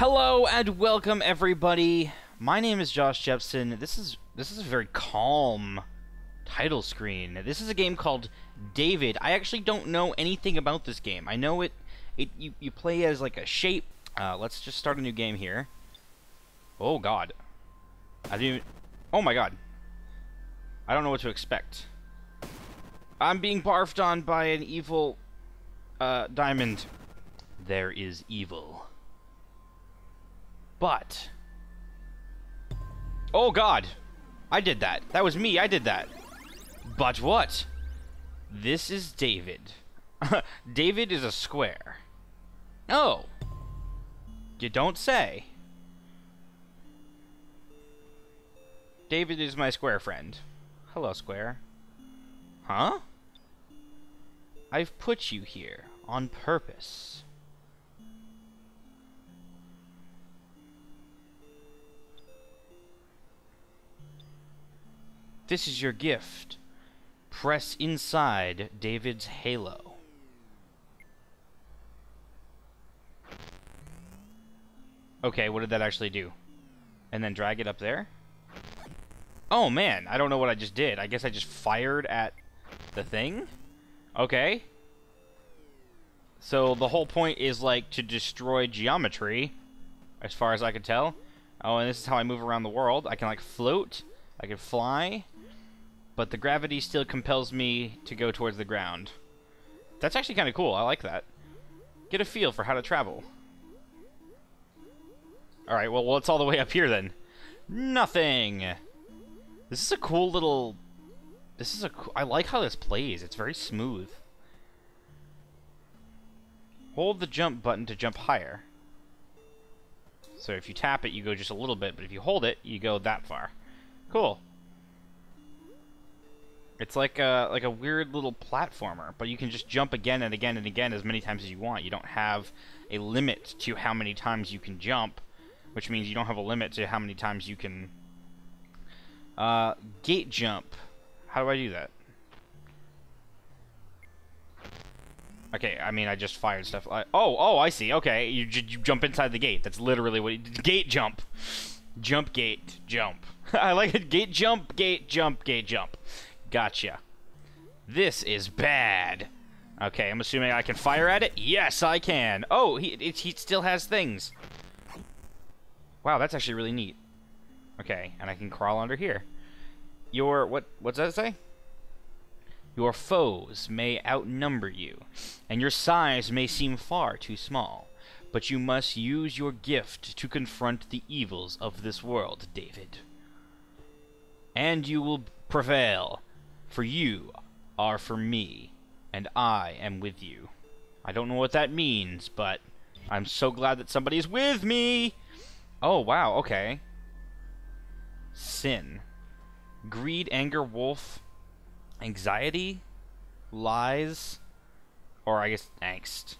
Hello and welcome everybody. My name is Josh Jepson. This is a very calm title screen. This is a game called David. I actually don't know anything about this game. I know you play as like a shape. Let's just start a new game here. Oh god. I didn't even, oh my god. I don't know what to expect. I'm being barfed on by an evil diamond. There is evil. But oh god, I did that. That was me, I did that. But what? This is David. David is a square. Oh. You don't say. David is my square friend. Hello, square. Huh? I've put you here on purpose. This is your gift. Press inside David's halo. Okay, what did that actually do? And then drag it up there? Oh man, I don't know what I just did. I guess I just fired at the thing? Okay. So the whole point is like to destroy geometry, as far as I can tell. Oh, and this is how I move around the world. I can like float, I can fly. But the gravity still compels me to go towards the ground. That's actually kind of cool. I like that. Get a feel for how to travel. Alright, well, what's all the way up here then? Nothing! This is a cool little... I like how this plays. It's very smooth. Hold the jump button to jump higher. So if you tap it, you go just a little bit. But if you hold it, you go that far. Cool. It's like a weird little platformer, but you can just jump again and again and again as many times as you want. You don't have a limit to how many times you can jump, which means you don't have a limit to how many times you can... gate jump. How do I do that? Okay, I mean, I just fired stuff. Oh, I see. Okay, you jump inside the gate. That's literally what you... Gate jump. Jump, gate, jump. I like it. Gate jump, gate jump, gate jump. Gotcha. This is bad. Okay, I'm assuming I can fire at it. Yes, I can. Oh, he still has things. Wow, that's actually really neat. Okay, and I can crawl under here. Your what's that say? Your foes may outnumber you, and your size may seem far too small, but you must use your gift to confront the evils of this world, David. And you will prevail. For you are for me, and I am with you. I don't know what that means, but I'm so glad that somebody is with me! Oh, wow, okay. Sin. Greed, anger, wolf, anxiety, lies, or I guess angst.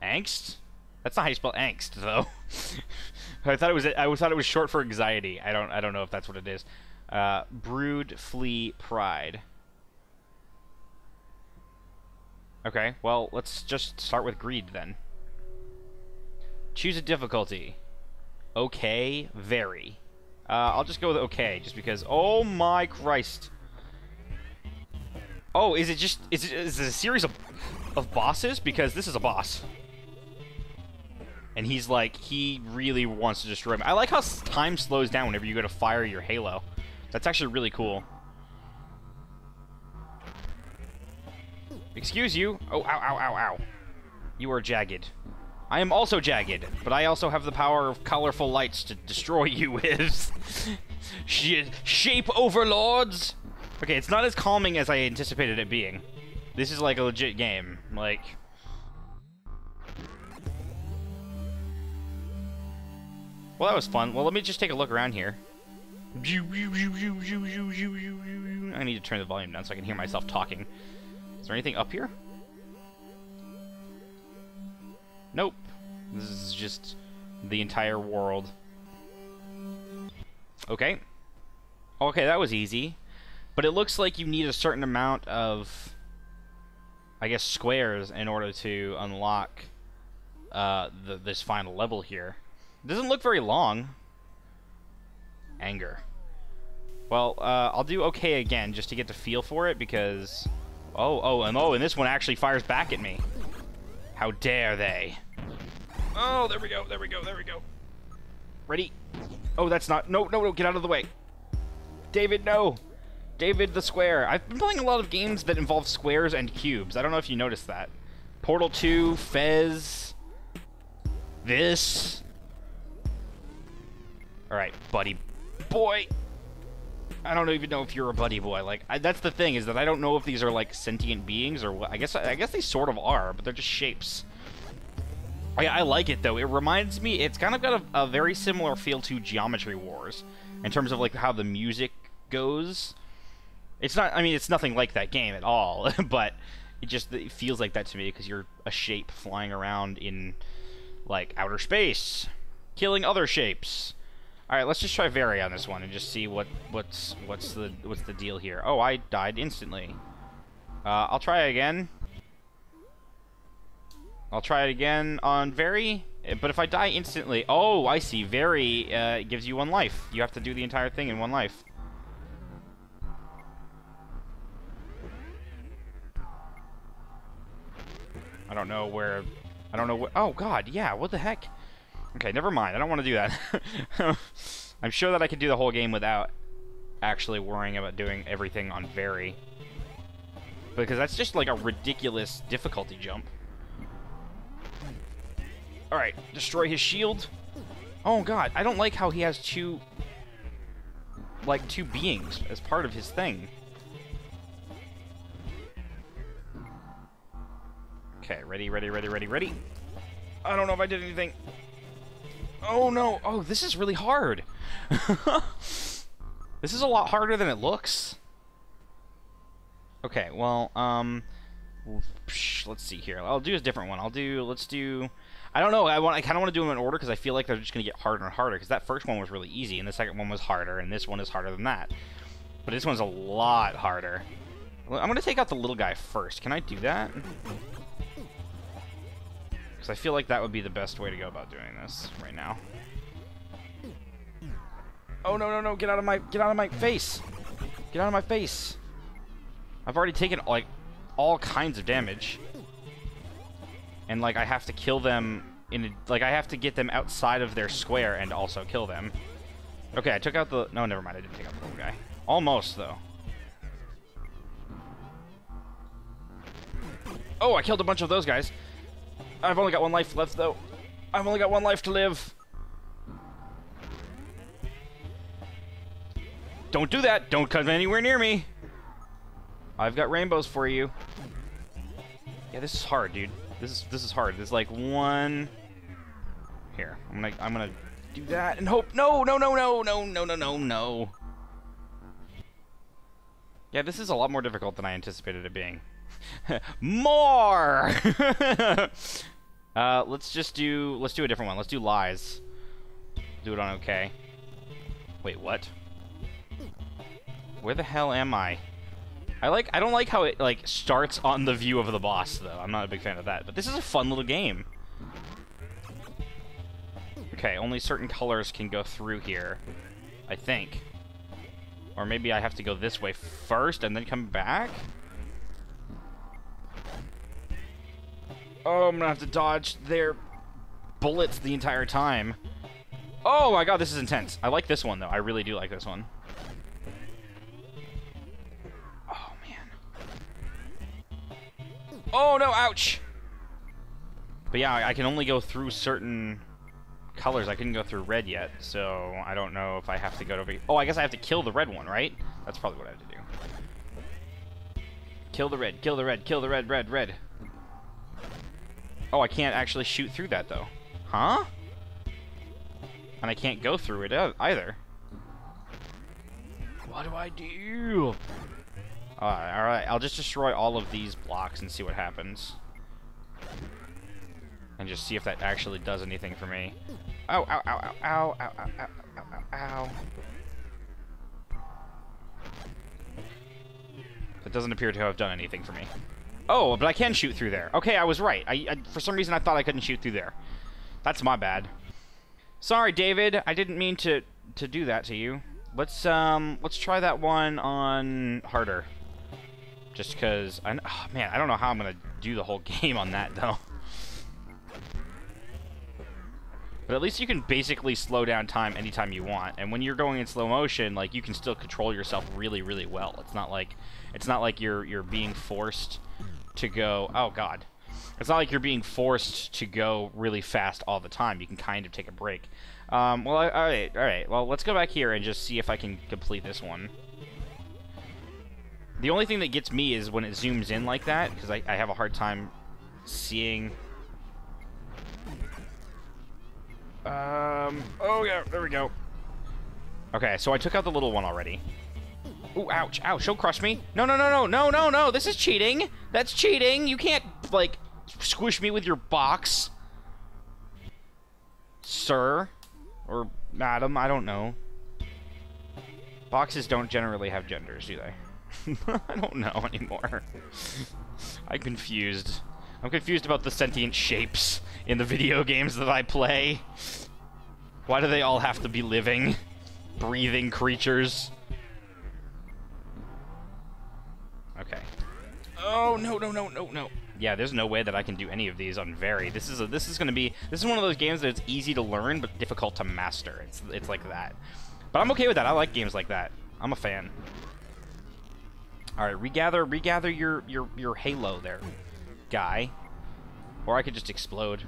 Angst? That's not how you spell angst, though. I thought it was short for anxiety. I don't know if that's what it is. Brood, flee, pride. Okay, well, let's just start with greed then. Choose a difficulty. Okay, very. I'll just go with okay, just because. Oh my Christ! Oh, is it a series of bosses? Because this is a boss. And he's like, he really wants to destroy me. I like how time slows down whenever you go to fire your halo. That's actually really cool. Excuse you. Oh, ow, ow, ow, ow. You are jagged. I am also jagged, but I also have the power of colorful lights to destroy you with. Shape overlords! Okay, it's not as calming as I anticipated it being. This is like a legit game. Like... Well, that was fun. Well, let me just take a look around here. I need to turn the volume down so I can hear myself talking. Is there anything up here? Nope. This is just the entire world. Okay. Okay, that was easy. But it looks like you need a certain amount of, I guess, squares in order to unlock this final level here. Doesn't look very long. Anger. Well, I'll do okay again just to get the feel for it because... and this one actually fires back at me. How dare they? Oh, there we go, there we go, there we go. Ready? Oh, that's not... No, no, no, get out of the way. David, no! David the Square. I've been playing a lot of games that involve squares and cubes. I don't know if you noticed that. Portal 2, Fez... This... Alright, buddy boy. I don't even know if you're a buddy boy. Like, that's the thing, is that I don't know if these are, like, sentient beings or what. I guess they sort of are, but they're just shapes. I like it, though. It reminds me... It's kind of got a very similar feel to Geometry Wars, in terms of, like, how the music goes. It's not... I mean, it's nothing like that game at all, but it feels like that to me, because you're a shape flying around in, like, outer space, killing other shapes. Alright, let's just try Vary on this one and just see what's the deal here. Oh, I died instantly. I'll try again. I'll try it again on Vary, but if I die instantly... Oh, I see. Vary gives you one life. You have to do the entire thing in one life. I don't know where... I don't know what... Oh, God, yeah, what the heck? Okay, never mind. I don't want to do that. I'm sure that I could do the whole game without actually worrying about doing everything on Vary. Because that's just like a ridiculous difficulty jump. Alright, destroy his shield. Oh god, I don't like how he has two beings as part of his thing. Okay, ready, ready, ready, ready, ready. I don't know if I did anything. Oh no! Oh, this is really hard! This is a lot harder than it looks. Okay, well, let's see here. I'll do a different one. I don't know, I kind of want to do them in order because I feel like they're just going to get harder and harder because that first one was really easy and the second one was harder and this one is harder than that. But this one's a lot harder. Well, I'm going to take out the little guy first. Can I do that? Because I feel like that would be the best way to go about doing this right now. Oh no no no! Get out of my face! Get out of my face! I've already taken like all kinds of damage, and like I have to kill them in I have to get them outside of their square and also kill them. Okay, I took out the no. Never mind. I didn't take out the little guy. Almost though. Oh, I killed a bunch of those guys. I've only got one life left, though. I've only got one life to live. Don't do that. Don't come anywhere near me. I've got rainbows for you. Yeah, this is hard, dude. This is hard. There's like one. Here, I'm gonna do that and hope. No, no, no, no, no, no, no, no, no. Yeah, this is a lot more difficult than I anticipated it being. More. Let's do a different one. Let's do lies. Do it on okay. Wait, what? Where the hell am I? I don't like how it like starts on the view of the boss though. I'm not a big fan of that. But this is a fun little game. Okay, only certain colors can go through here, I think. Or maybe I have to go this way first and then come back? Oh, I'm gonna have to dodge their bullets the entire time. Oh my god, this is intense. I like this one, though. I really do like this one. Oh, man. Oh, no, ouch! But yeah, I can only go through certain colors. I couldn't go through red yet, so I don't know if I have to go over... Oh, I guess I have to kill the red one, right? That's probably what I have to do. Kill the red, kill the red, kill the red, red, red. Oh, I can't actually shoot through that, though. Huh? And I can't go through it either. What do I do? Alright, I'll just destroy all of these blocks and see what happens. And just see if that actually does anything for me. Ow, ow, ow, ow, ow, ow, ow, ow, ow, ow, ow. That doesn't appear to have done anything for me. Oh, but I can shoot through there. Okay, I was right. For some reason, I thought I couldn't shoot through there. That's my bad. Sorry, David. I didn't mean to do that to you. Let's try that one on harder. Just cause oh, man, I don't know how I'm gonna do the whole game on that though. But at least you can basically slow down time anytime you want, and when you're going in slow motion, like, you can still control yourself really, really well. It's not like you're being forced to go. Oh God, it's not like you're being forced to go really fast all the time. You can kind of take a break. Well, all right. Well, let's go back here and just see if I can complete this one. The only thing that gets me is when it zooms in like that, because I have a hard time seeing. Oh yeah, there we go. Okay, so I took out the little one already. Ooh, ouch, ouch, she'll crush me. No, no, no, no, no, no, no, this is cheating. That's cheating. You can't, like, squish me with your box. Sir. Or madam, I don't know. Boxes don't generally have genders, do they? I don't know anymore. I'm confused. I'm confused about the sentient shapes in the video games that I play. Why do they all have to be living, breathing creatures? Okay. Oh no no no no no. Yeah, there's no way that I can do any of these on very. This is one of those games that it's easy to learn but difficult to master. It's like that. But I'm okay with that. I like games like that. I'm a fan. All right, regather your halo there, guy. Or I could just explode.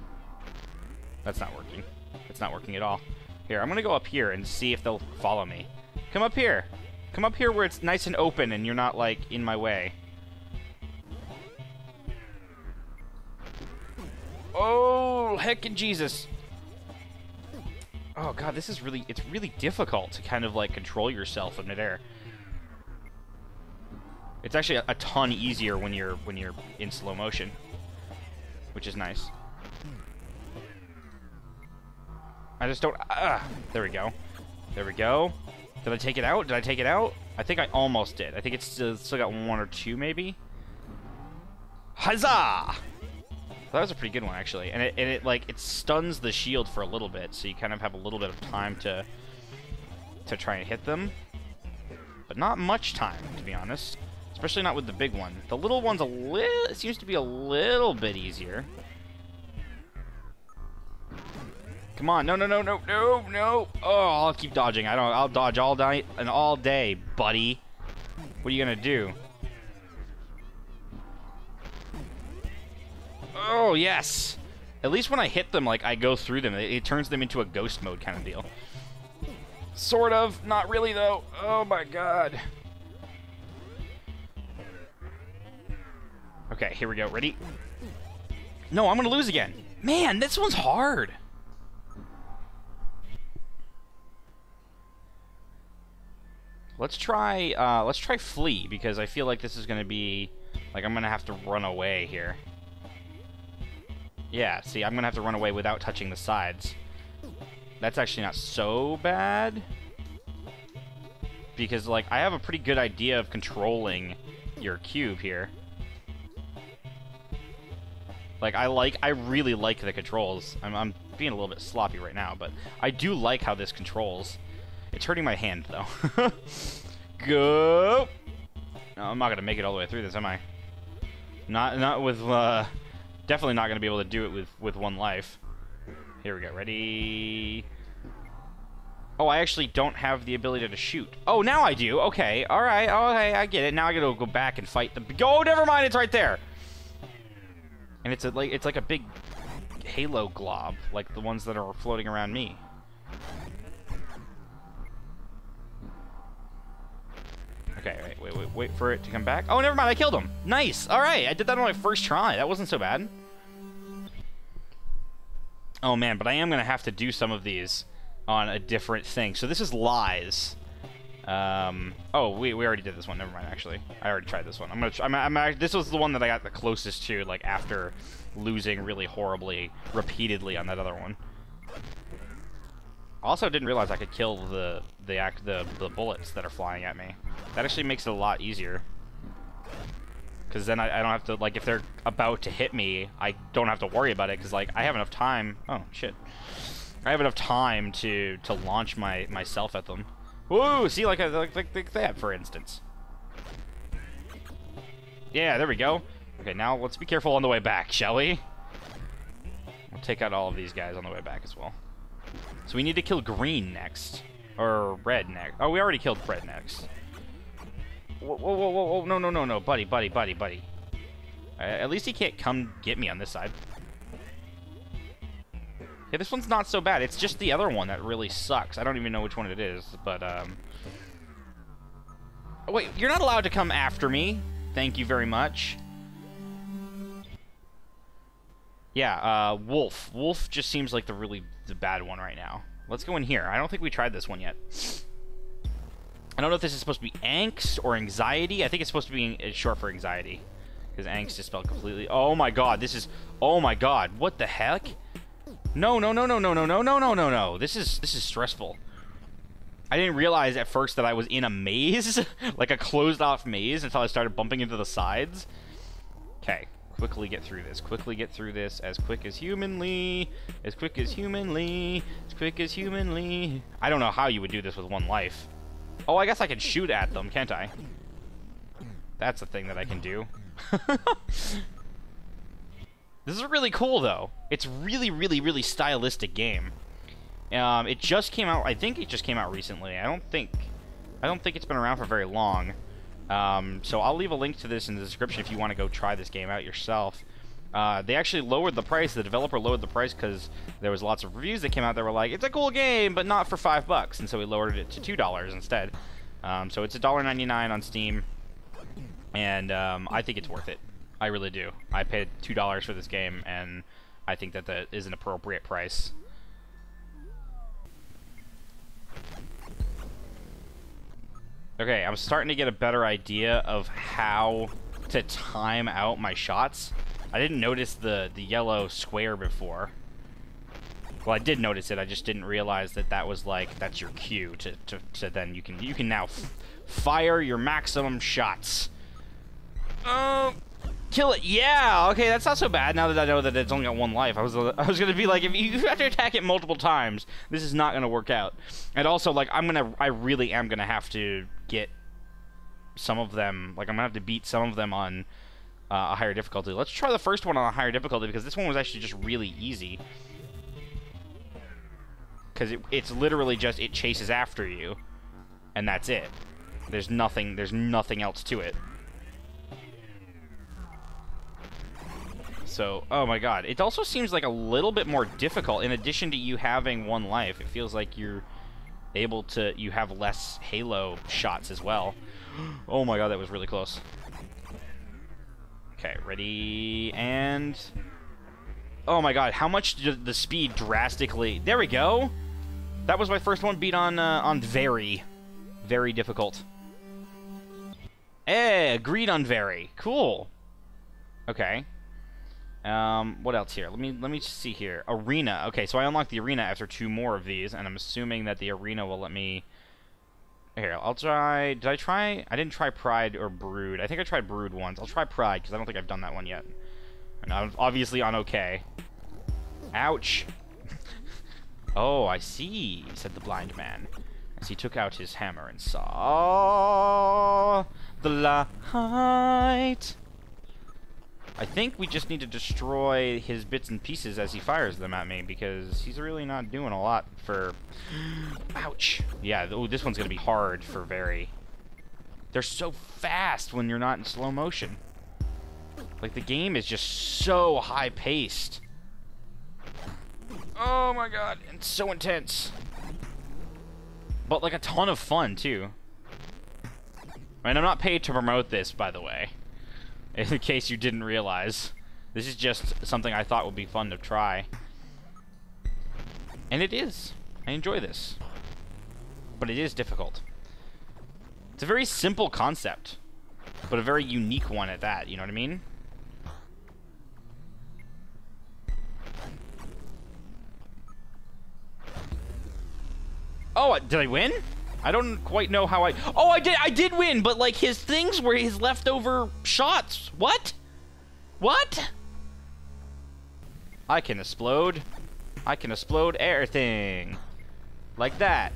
That's not working. It's not working at all. Here, I'm gonna go up here and see if they'll follow me. Come up here. Come up here where it's nice and open and you're not, like, in my way. Oh, heckin' Jesus. Oh, God, this is really... It's really difficult to kind of, like, control yourself in midair. It's actually a ton easier when you're in slow motion, which is nice. I just don't... there we go. There we go. Did I take it out? Did I take it out? I think I almost did. I think it's still got one or two, maybe. Huzzah! That was a pretty good one, actually. And it stuns the shield for a little bit, so you kind of have a little bit of time to try and hit them. But not much time, to be honest. Especially not with the big one. The little one's it seems to be a little bit easier. Come on, no, no, no, no, no, no. Oh, I'll keep dodging. I'll dodge all night and all day, buddy. What are you gonna do? Oh, yes. At least when I hit them, like, I go through them. It turns them into a ghost mode kind of deal. Sort of, not really, though. Oh my God. Okay, here we go. Ready? No, I'm gonna lose again. Man, this one's hard. Let's try flee, because I feel like this is gonna be, like, I'm gonna have to run away here. Yeah, see, I'm gonna have to run away without touching the sides. That's actually not so bad, because, like, I have a pretty good idea of controlling your cube here. Like, I really like the controls. I'm being a little bit sloppy right now, but I do like how this controls. It's hurting my hand, though. Go! No, I'm not going to make it all the way through this, am I? Not with, definitely not going to be able to do it with one life. Here we go. Ready? Oh, I actually don't have the ability to shoot. Oh, now I do. Okay. All right. Okay, I get it. Now I got to go back and fight the... Oh, never mind. It's right there. And it's like a big halo glob, like the ones that are floating around me. Okay, wait for it to come back. Oh, never mind, I killed him. Nice. All right, I did that on my first try. That wasn't so bad. Oh man, but I am gonna have to do some of these on a different thing. So this is Lies. Oh, we already did this one. Never mind. Actually, I already tried this one. This was the one that I got the closest to, like, after losing really horribly repeatedly on that other one. Also, didn't realize I could kill the bullets that are flying at me. That actually makes it a lot easier, because then I don't have to, like, if they're about to hit me, I don't have to worry about it, because, like, I have enough time. Oh shit. I have enough time to launch myself at them. Whoa! See, like that, for instance. Yeah, there we go. Okay, now let's be careful on the way back, shall we? We'll take out all of these guys on the way back as well. So we need to kill green next. Or red next. Oh, we already killed red next. Whoa, whoa, whoa, whoa, no, no, no, no, buddy, buddy, buddy, buddy. At least he can't come get me on this side. Yeah, this one's not so bad. It's just the other one that really sucks. I don't even know which one it is, but, wait, you're not allowed to come after me. Thank you very much. Yeah, Wolf. Wolf just seems like the bad one right now. Let's go in here. I don't think we tried this one yet. I don't know if this is supposed to be angst or anxiety. I think it's supposed to be short for anxiety, because angst is spelled completely. Oh my god, this is. Oh my god, what the heck? No, no, no, no, no, no, no, no, no, no, no. This is stressful. I didn't realize at first that I was in a maze, like a closed-off maze, until I started bumping into the sides. Okay. Quickly get through this. Quickly get through this as quick as humanly. As quick as humanly. As quick as humanly. I don't know how you would do this with one life. Oh, I guess I can shoot at them, can't I? That's a thing that I can do. This is really cool, though. It's really, really, really stylistic game. It just came out. I think it just came out recently. I don't think it's been around for very long. So I'll leave a link to this in the description if you want to go try this game out yourself. They actually lowered the price. The developer lowered the price because there was lots of reviews that came out that were like, "It's a cool game, but not for $5," and so we lowered it to $2 instead. So it's $1.99 on Steam, and I think it's worth it. I really do. I paid $2 for this game, and I think that that is an appropriate price. Okay, I'm starting to get a better idea of how to time out my shots. I didn't notice the yellow square before. Well, I did notice it. I just didn't realize that that was like that's your cue to then you can now fire your maximum shots. Kill it. Yeah, okay, that's not so bad now that I know that it's only got one life. I was gonna be like, if you have to attack it multiple times, this is not gonna work out. And also, like, I really am gonna have to get some of them, like, I'm gonna have to beat some of them on a higher difficulty. Let's try the first one on a higher difficulty, because this one was actually just really easy. Because it's literally just, it chases after you, and that's it. There's nothing else to it. So, oh my god. It also seems like a little bit more difficult. In addition to you having one life, it feels like you're able to, you have less Halo shots as well. Oh my god, that was really close. Okay, ready, and... Oh my god, how much did the speed drastically... There we go! That was my first one beat on very. Very difficult. Eh, agreed on very. Cool. Okay. What else here? Let me just see here. Arena. Okay, so I unlocked the arena after 2 more of these, and I'm assuming that the arena will let me... Here, I'll try... Did I try... I didn't try Pride or Brood. I think I tried Brood once. I'll try Pride, because I don't think I've done that one yet. And I'm obviously on okay. Ouch! Oh, I see, said the blind man, as he took out his hammer and saw the light. I think we just need to destroy his bits and pieces as he fires them at me, because he's really not doing a lot for... Ouch! Yeah, ooh, this one's gonna be hard for very. They're so fast when you're not in slow motion. Like, the game is just so high-paced. Oh my god, it's so intense. But, like, a ton of fun, too. And I'm not paid to promote this, by the way. In case you didn't realize. This is just something I thought would be fun to try. And it is. I enjoy this. But it is difficult. It's a very simple concept. But a very unique one at that, you know what I mean? Oh, did I win? I don't quite know how I... Oh, I did win, but, like, his things were his leftover shots. What? What? I can explode. I can explode everything. Like that.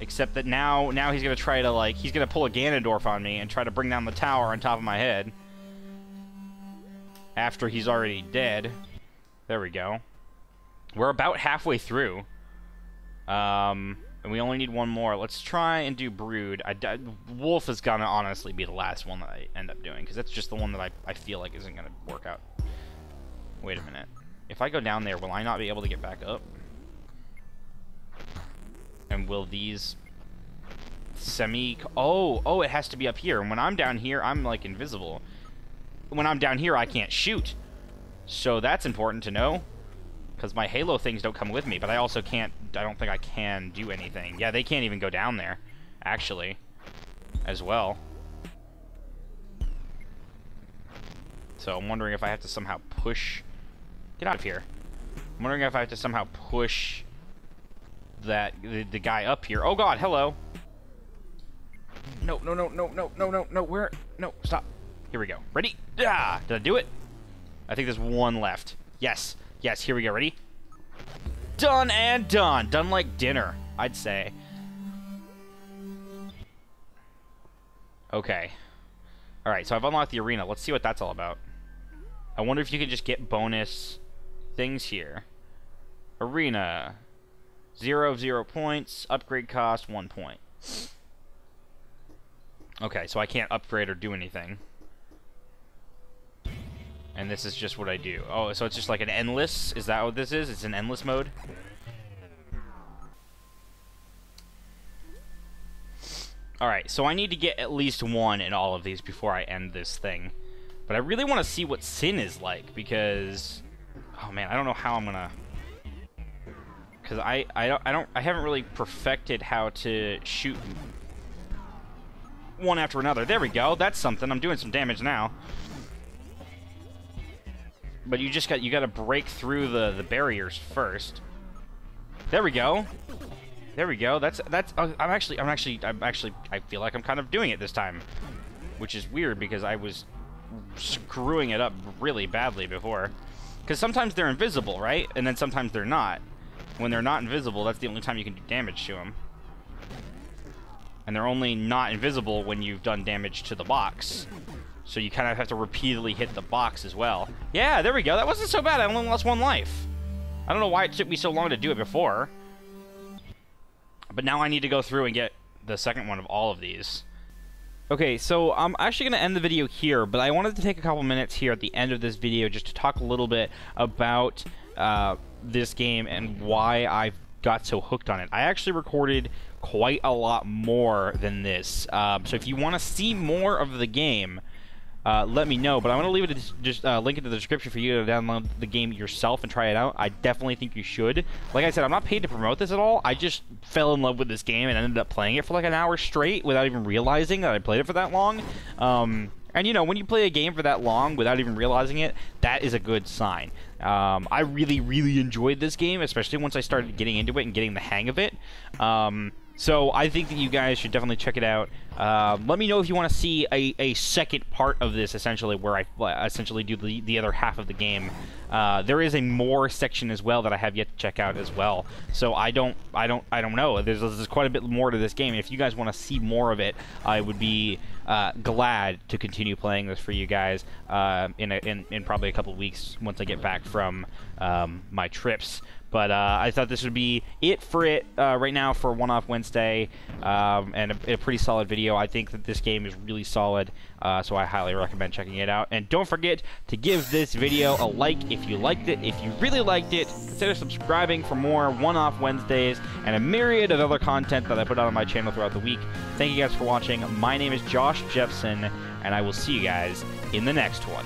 Except that now he's gonna try to like, he's gonna pull a Ganondorf on me and try to bring down the tower on top of my head. After he's already dead. There we go. We're about halfway through. And we only need one more. Let's try and do Brood. Wolf is gonna honestly be the last one that I end up doing, because that's just the one that I feel like isn't gonna work out. Wait a minute. If I go down there, will I not be able to get back up? And will these Oh, it has to be up here. And when I'm down here, I'm like invisible. When I'm down here, I can't shoot. So that's important to know. Because my Halo things don't come with me, but I also can't, I don't think I can do anything. Yeah, they can't even go down there, actually, as well. So I'm wondering if I have to somehow push, get out of here. I'm wondering if I have to somehow push the guy up here. Oh God, hello. No, where, no, stop. Here we go, ready? Ah, did I do it? I think there's one left, yes. Yes, here we go, ready? Done and done! Done like dinner, I'd say. Okay. Alright, so I've unlocked the arena. Let's see what that's all about. I wonder if you can just get bonus things here. Arena. 0 points. Upgrade cost, 1 point. Okay, so I can't upgrade or do anything. And this is just what I do. Oh, so it's just like an endless? Is that what this is? It's an endless mode? Alright, so I need to get at least one in all of these before I end this thing. But I really want to see what Sin is like, because... Oh man, I don't know how I'm gonna... Because I haven't really perfected how to shoot one after another. There we go, that's something. I'm doing some damage now. But you just got, you got to break through the barriers first. There we go. There we go. That's I'm actually I feel like I'm kind of doing it this time, which is weird because I was screwing it up really badly before. Because sometimes they're invisible, right? And then sometimes they're not. When they're not invisible, that's the only time you can do damage to them. And they're only not invisible when you've done damage to the box. So you kind of have to repeatedly hit the box as well. Yeah, there we go. That wasn't so bad. I only lost one life. I don't know why it took me so long to do it before. But now I need to go through and get the second one of all of these. Okay, so I'm actually going to end the video here, but I wanted to take a couple minutes here at the end of this video just to talk a little bit about this game and why I've got so hooked on it. I actually recorded quite a lot more than this. So if you want to see more of the game... let me know, but I'm going to leave it just link it in the description for you to download the game yourself and try it out. I definitely think you should. Like I said, I'm not paid to promote this at all. I just fell in love with this game and ended up playing it for like an hour straight without even realizing that I played it for that long. And you know, when you play a game for that long without even realizing it, that is a good sign. I really, really enjoyed this game, especially once I started getting into it and getting the hang of it. So I think that you guys should definitely check it out. Let me know if you want to see a second part of this, essentially, where I essentially do the other half of the game. There is a more section as well that I have yet to check out as well. So I don't know. There's quite a bit more to this game. If you guys want to see more of it, I would be glad to continue playing this for you guys in probably a couple of weeks once I get back from my trips. But I thought this would be it for it right now for One-Off Wednesday, and a pretty solid video. I think that this game is really solid, so I highly recommend checking it out. And don't forget to give this video a like if you liked it. If you really liked it, consider subscribing for more One-Off Wednesdays and a myriad of other content that I put out on my channel throughout the week. Thank you guys for watching. My name is Josh Jepson, and I will see you guys in the next one.